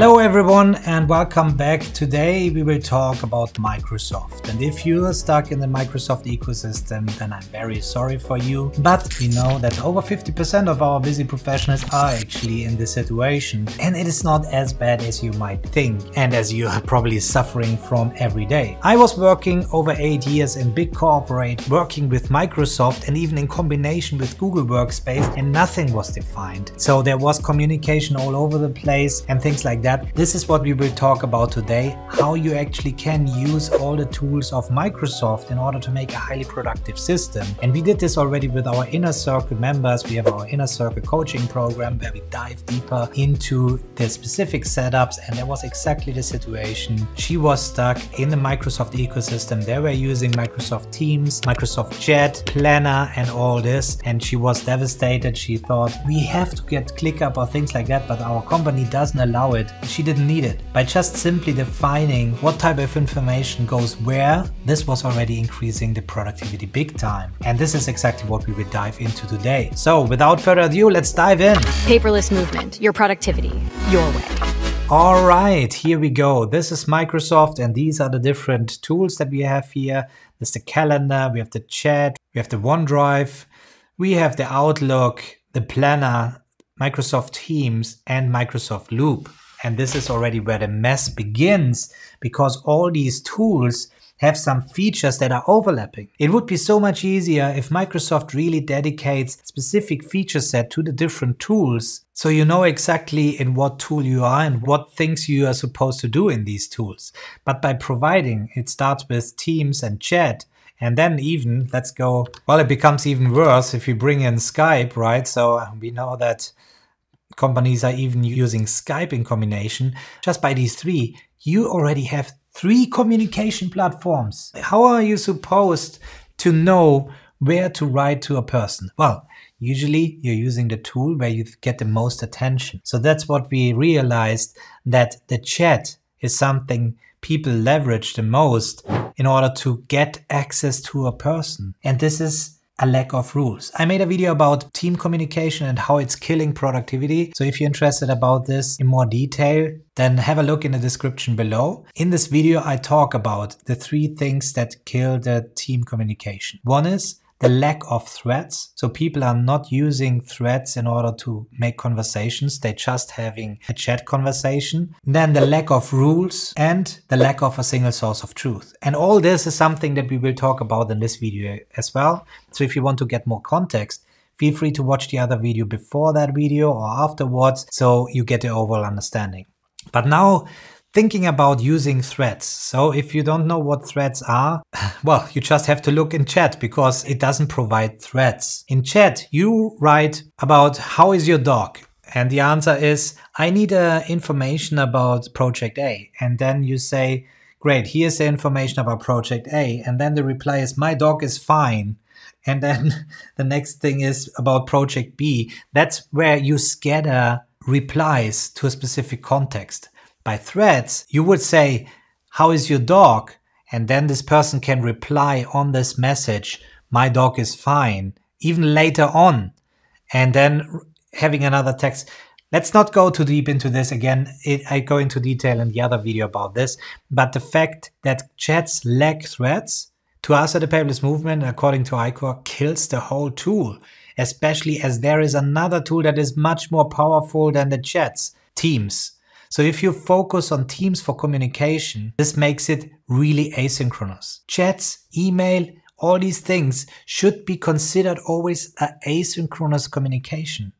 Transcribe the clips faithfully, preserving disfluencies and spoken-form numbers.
Hello everyone and welcome back. Today we will talk about Microsoft, and if you are stuck in the Microsoft ecosystem, then I'm very sorry for you, but we know that over fifty percent of our busy professionals are actually in this situation, and it is not as bad as you might think and as you are probably suffering from every day. I was working over eight years in big corporate, working with Microsoft and even in combination with Google Workspace, and nothing was defined. So there was communication all over the place and things like that. This is what we will talk about today, how you actually can use all the tools of Microsoft in order to make a highly productive system. And we did this already with our Inner Circle members. We have our Inner Circle coaching program where we dive deeper into the specific setups, and there was exactly the situation. She was stuck in the Microsoft ecosystem. They were using Microsoft Teams, Microsoft Chat, Planner and all this, and she was devastated. She thought, we have to get ClickUp or things like that, but our company doesn't allow it. She didn't need it. By just simply defining what type of information goes where, this was already increasing the productivity big time. And this is exactly what we will dive into today. So without further ado, let's dive in. Paperless Movement, your productivity, your way. All right, here we go. This is Microsoft, and these are the different tools that we have here. There's the calendar, we have the chat, we have the OneDrive, we have the Outlook, the Planner, Microsoft Teams, and Microsoft Loop. And this is already where the mess begins, because all these tools have some features that are overlapping. It would be so much easier if Microsoft really dedicates specific feature set to the different tools, so you know exactly in what tool you are and what things you are supposed to do in these tools. But by providing, it starts with Teams and Chat, and then even, let's go, well, it becomes even worse if you bring in Skype, right? So we know that companies are even using Skype in combination. Just by these three, you already have three communication platforms. How are you supposed to know where to write to a person? Well, usually you're using the tool where you get the most attention. So that's what we realized, that the chat is something people leverage the most in order to get access to a person. And this is a lack of rules. I made a video about team communication and how it's killing productivity. So if you're interested about this in more detail, then have a look in the description below. In this video, I talk about the three things that kill the team communication. One is the lack of threads. So people are not using threads in order to make conversations. They're just having a chat conversation. Then the lack of rules and the lack of a single source of truth. And all this is something that we will talk about in this video as well. So if you want to get more context, feel free to watch the other video before that video or afterwards, so you get the overall understanding. But now, thinking about using threads. So if you don't know what threads are, well, you just have to look in chat, because it doesn't provide threads. In chat, you write about how is your dog? And the answer is, I need uh, information about project A. And then you say, great, here's the information about project A. And then the reply is, my dog is fine. And then the next thing is about project B. That's where you scatter replies to a specific context. By threads, you would say, how is your dog? And then this person can reply on this message, my dog is fine, even later on. And then having another text. Let's not go too deep into this again. It, I go into detail in the other video about this. But the fact that chats lack threads, to us at the Paperless Movement, according to I C O R, kills the whole tool. Especially as there is another tool that is much more powerful than the chats, Teams. So if you focus on Teams for communication, this makes it really asynchronous. Chats, email, all these things should be considered always an asynchronous communication.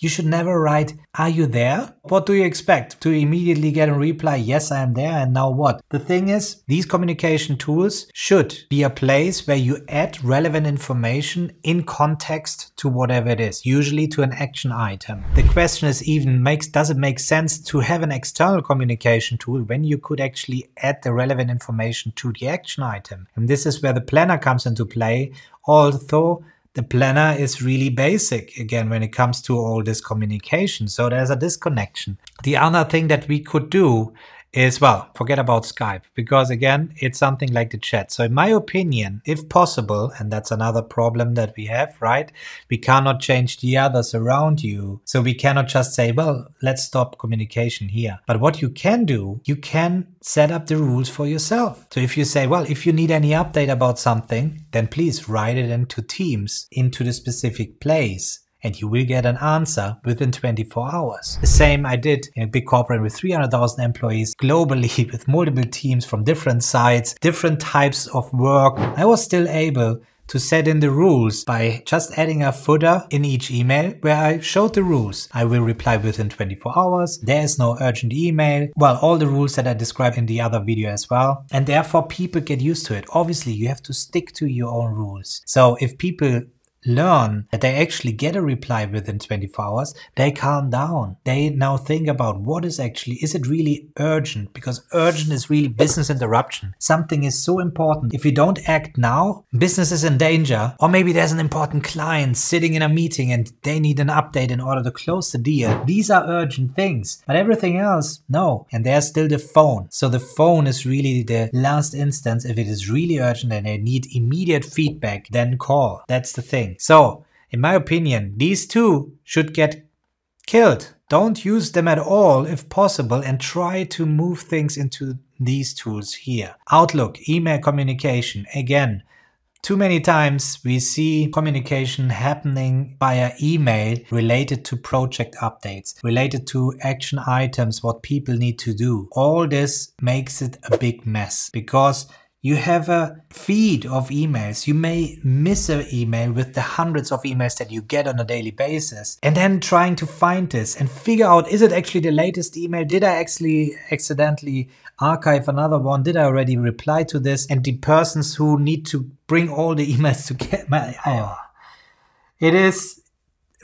You should never write, are you there? What do you expect? To immediately get a reply, yes, I am there, and now what? The thing is, these communication tools should be a place where you add relevant information in context to whatever it is, usually to an action item. The question is even, makes, does it make sense to have an external communication tool when you could actually add the relevant information to the action item? And this is where the planner comes into play, although the planner is really basic, again, when it comes to all this communication. So there's a disconnection. The other thing that we could do is, well, forget about Skype, because again, it's something like the chat. So in my opinion, if possible, and that's another problem that we have, right? We cannot change the others around you. So we cannot just say, well, let's stop communication here. But what you can do, you can set up the rules for yourself. So if you say, well, if you need any update about something, then please write it into Teams, into the specific place, and you will get an answer within twenty-four hours. The same I did in a big corporate with three hundred thousand employees globally, with multiple teams from different sites, different types of work. I was still able to set in the rules by just adding a footer in each email where I showed the rules. I will reply within twenty-four hours. There is no urgent email. Well, all the rules that I described in the other video as well. And therefore people get used to it. Obviously, you have to stick to your own rules. So if people learn that they actually get a reply within twenty-four hours, they calm down. They now think about what is actually, is it really urgent? Because urgent is really business interruption. Something is so important. If you don't act now, business is in danger. Or maybe there's an important client sitting in a meeting and they need an update in order to close the deal. These are urgent things, but everything else, no. And there's still the phone. So the phone is really the last instance. If it is really urgent and they need immediate feedback, then call. That's the thing. So, in my opinion, these two should get killed. Don't use them at all if possible, and try to move things into these tools here. Outlook, email communication. Again, too many times we see communication happening via email related to project updates, related to action items, what people need to do. All this makes it a big mess because you have a feed of emails. You may miss an email with the hundreds of emails that you get on a daily basis. And then trying to find this and figure out, is it actually the latest email? Did I actually accidentally archive another one? Did I already reply to this? And the persons who need to bring all the emails together. Oh. It is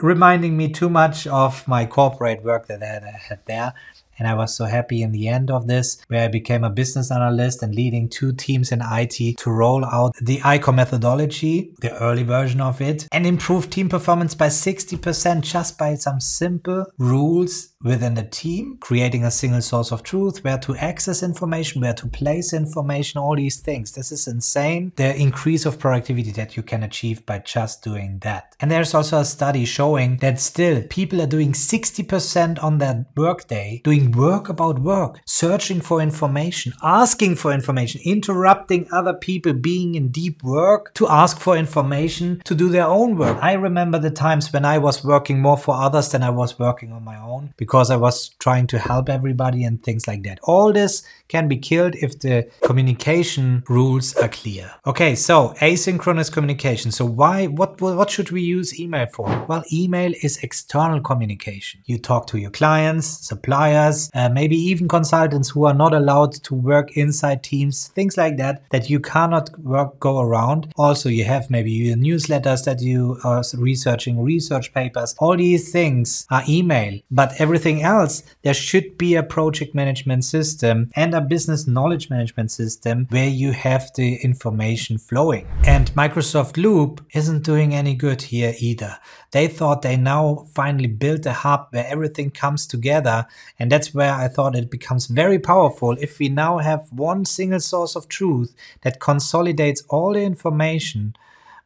reminding me too much of my corporate work that I had there. And I was so happy in the end of this, where I became a business analyst and leading two teams in I T to roll out the I C O R methodology, the early version of it, and improve team performance by sixty percent just by some simple rules within the team, creating a single source of truth, where to access information, where to place information, all these things. This is insane, the increase of productivity that you can achieve by just doing that. And there's also a study showing that still people are doing sixty percent on their workday, doing work about work, searching for information, asking for information, interrupting other people being in deep work to ask for information to do their own work. I remember the times when I was working more for others than I was working on my own, because Because I was trying to help everybody and things like that. All this can be killed if the communication rules are clear. Okay, so asynchronous communication. So why, what, what should we use email for? Well, email is external communication. You talk to your clients, suppliers, uh, maybe even consultants who are not allowed to work inside teams, things like that, that you cannot work, go around. Also, you have maybe your newsletters that you are researching, research papers. All these things are email, but everything else, there should be a project management system and a business knowledge management system where you have the information flowing. And Microsoft Loop isn't doing any good here either. They thought they now finally built a hub where everything comes together, and that's where I thought it becomes very powerful if we now have one single source of truth that consolidates all the information.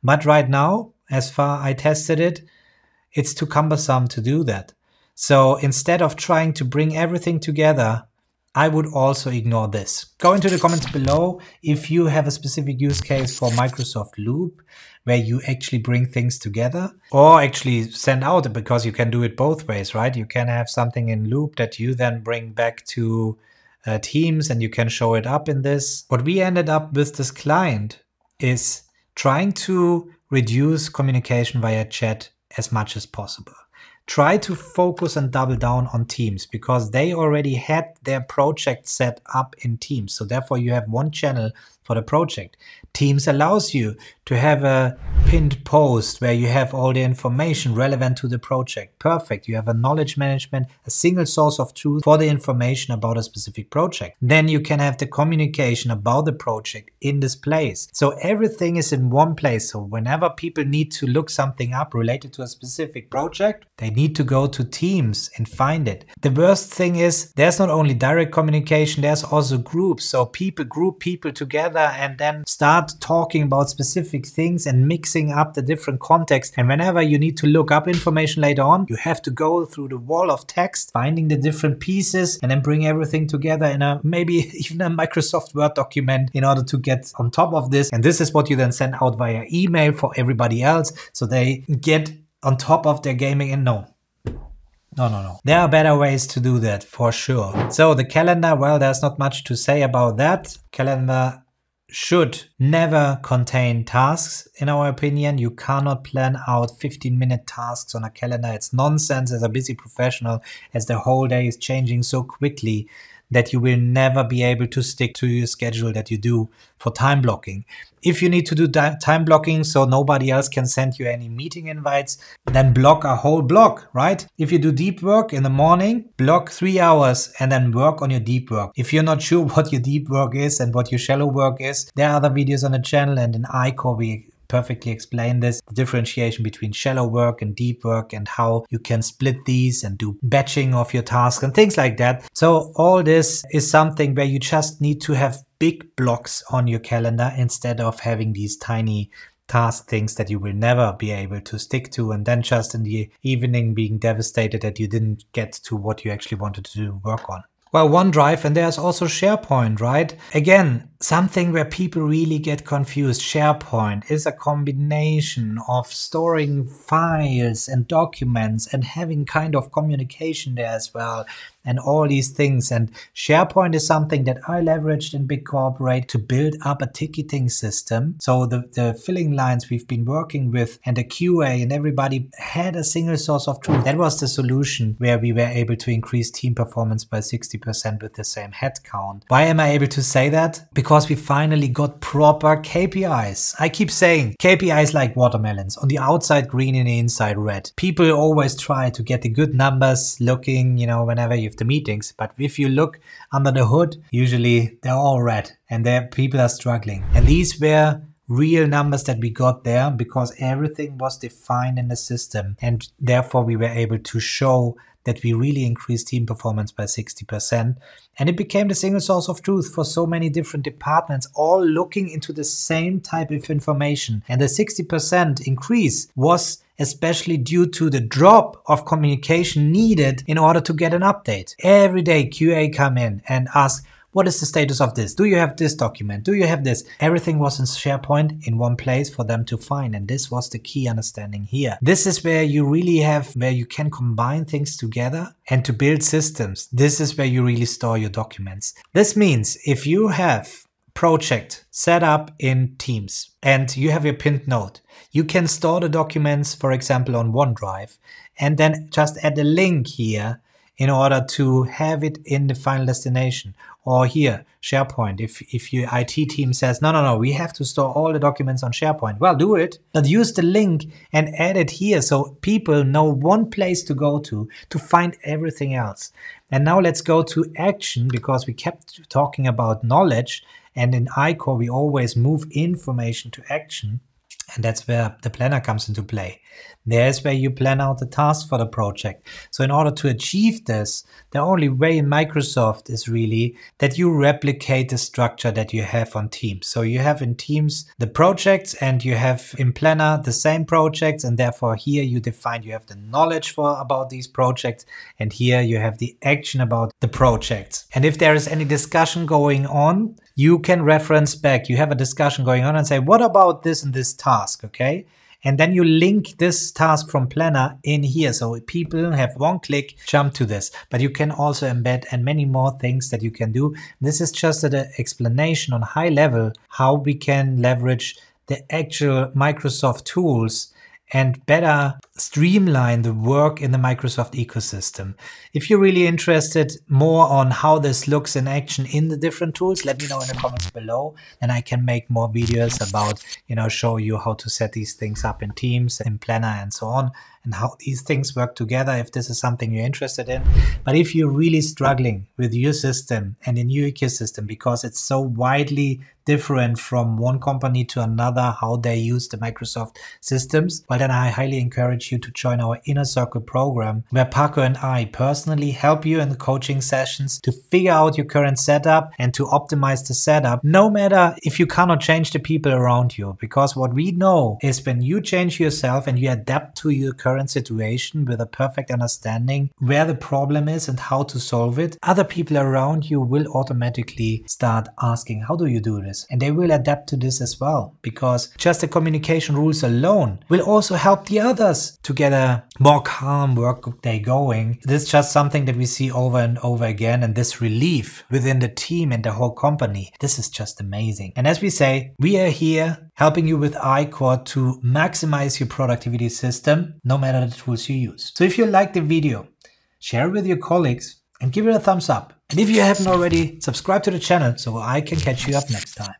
But right now, as far as I tested it, it's too cumbersome to do that. So instead of trying to bring everything together, I would also ignore this. Go into the comments below if you have a specific use case for Microsoft Loop, where you actually bring things together, or actually send out, because you can do it both ways, right? You can have something in Loop that you then bring back to uh, Teams and you can show it up in this. What we ended up with this client is trying to reduce communication via chat as much as possible. Try to focus and double down on Teams, because they already had their project set up in Teams. So therefore you have one channel for the project. Teams allows you to have a pinned post where you have all the information relevant to the project. Perfect. You have a knowledge management, a single source of truth for the information about a specific project. Then you can have the communication about the project in this place. So everything is in one place. So whenever people need to look something up related to a specific project, they need to go to Teams and find it. The worst thing is there's not only direct communication, there's also groups. So people group people together and then start talking about specific things and mixing up the different contexts. And whenever you need to look up information later on, you have to go through the wall of text, finding the different pieces and then bring everything together in a maybe even a Microsoft Word document in order to get on top of this. And this is what you then send out via email for everybody else so they get on top of their gaming. And no. No, no, no. There are better ways to do that for sure. So the calendar, well, there's not much to say about that. Calendar should never contain tasks. In our opinion, you cannot plan out fifteen minute tasks on a calendar. It's nonsense as a busy professional, as the whole day is changing so quickly that you will never be able to stick to your schedule that you do for time blocking. If you need to do time blocking so nobody else can send you any meeting invites, then block a whole block, right? If you do deep work in the morning, block three hours and then work on your deep work. If you're not sure what your deep work is and what your shallow work is, there are other videos on the channel, and in I C O R we perfectly explain this, the differentiation between shallow work and deep work and how you can split these and do batching of your tasks and things like that. So all this is something where you just need to have big blocks on your calendar instead of having these tiny task things that you will never be able to stick to and then just in the evening being devastated that you didn't get to what you actually wanted to do work on. Well, OneDrive, and there's also SharePoint, right? Again, something where people really get confused. SharePoint is a combination of storing files and documents and having kind of communication there as well and all these things. And SharePoint is something that I leveraged in Big Corporate to build up a ticketing system. So the, the filling lines we've been working with and the Q A and everybody had a single source of truth. That was the solution where we were able to increase team performance by sixty percent with the same headcount. Why am I able to say that? Because we finally got proper K P Is. I keep saying K P Is like watermelons, on the outside green and the inside red. People always try to get the good numbers looking, you know, whenever you have the meetings. But if you look under the hood, usually they're all red and there people are struggling. And these were real numbers that we got there because everything was defined in the system. And therefore we were able to show that we really increased team performance by sixty percent. And it became the single source of truth for so many different departments, all looking into the same type of information. And the sixty percent increase was especially due to the drop of communication needed in order to get an update. Every day Q A come in and ask, what is the status of this? Do you have this document? Do you have this? Everything was in SharePoint in one place for them to find. And this was the key understanding here. This is where you really have, where you can combine things together and to build systems. This is where you really store your documents. This means if you have project set up in Teams and you have your pinned node, you can store the documents, for example, on OneDrive and then just add a link here in order to have it in the final destination. Or here, SharePoint, if, if your I T team says, no, no, no, we have to store all the documents on SharePoint. Well, do it, but use the link and add it here so people know one place to go to to find everything else. And now let's go to action, because we kept talking about knowledge, and in I C O R we always move information to action. And that's where the planner comes into play. There's where you plan out the tasks for the project. So in order to achieve this, the only way in Microsoft is really that you replicate the structure that you have on Teams. So you have in Teams the projects and you have in Planner the same projects, and therefore here you define, you have the knowledge for about these projects, and here you have the action about the projects. And if there is any discussion going on, you can reference back. You have a discussion going on and say, what about this and this task? Okay. And then you link this task from Planner in here. So people have one click, jump to this. But you can also embed and many more things that you can do. This is just an explanation on high level how we can leverage the actual Microsoft tools and better streamline the work in the Microsoft ecosystem. If you're really interested more on how this looks in action in the different tools, let me know in the comments below, and I can make more videos about, you know, show you how to set these things up in Teams, in Planner and so on, and how these things work together if this is something you're interested in. But if you're really struggling with your system and a new ecosystem because it's so widely different from one company to another, how they use the Microsoft systems, well then I highly encourage you to join our Inner Circle program, where Paco and I personally help you in the coaching sessions to figure out your current setup and to optimize the setup, no matter if you cannot change the people around you. Because what we know is when you change yourself and you adapt to your current situation with a perfect understanding where the problem is and how to solve it, other people around you will automatically start asking, how do you do this? And they will adapt to this as well, because just the communication rules alone will also help the others to get a more calm workday going. This is just something that we see over and over again, and this relief within the team and the whole company, this is just amazing. And as we say, we are here helping you with I C O R to maximize your productivity system, no matter the tools you use. So if you like the video, share it with your colleagues and give it a thumbs up. And if you haven't already, subscribe to the channel so I can catch you up next time.